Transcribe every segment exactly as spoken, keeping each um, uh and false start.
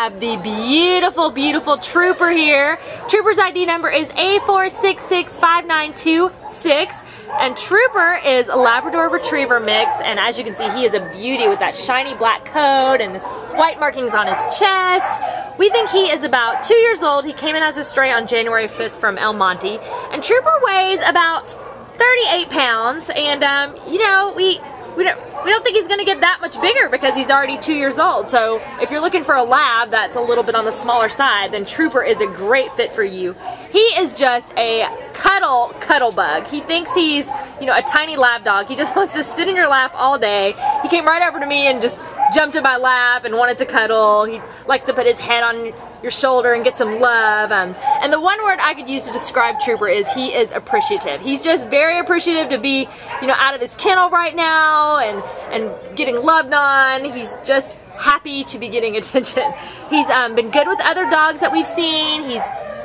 have the beautiful, beautiful Trooper here. Trooper's I D number is A four six six five nine two six. And Trooper is a Labrador Retriever mix, and as you can see, he is a beauty with that shiny black coat and white markings on his chest. We think he is about two years old. He came in as a stray on January fifth from El Monte, and Trooper weighs about thirty-eight pounds, and um, you know, we, we, don't, we don't think he's going to get that much bigger because he's already two years old. So if you're looking for a lab that's a little bit on the smaller side, then Trooper is a great fit for you. He is just a cuddle, cuddle bug. He thinks he's, you know, a tiny lab dog. He just wants to sit in your lap all day. He came right over to me and just jumped in my lap and wanted to cuddle. He likes to put his head on your shoulder and get some love. Um, and the one word I could use to describe Trooper is he is appreciative. He's just very appreciative to be, you know, out of his kennel right now and, and getting loved on. He's just happy to be getting attention. He's um, been good with other dogs that we've seen. He's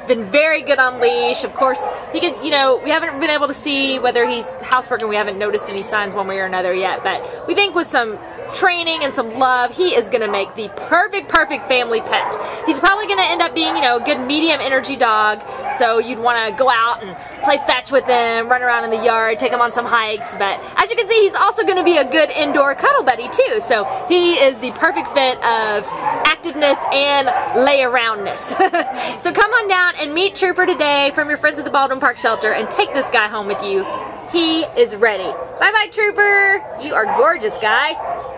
been very good on leash. Of course, he can, you know, we haven't been able to see whether he's housebroken. We haven't noticed any signs one way or another yet, but we think with some training and some love, he is going to make the perfect, perfect family pet. He's probably going to end up being, you know, a good medium energy dog, so you'd want to go out and play fetch with him, run around in the yard, take him on some hikes, but as you can see, he's also going to be a good indoor cuddle buddy too, so he is the perfect fit of activeness and lay-aroundness. So come on down and meet Trooper today from your friends at the Baldwin Park Shelter and take this guy home with you. He is ready. Bye-bye, Trooper. You are gorgeous, guy.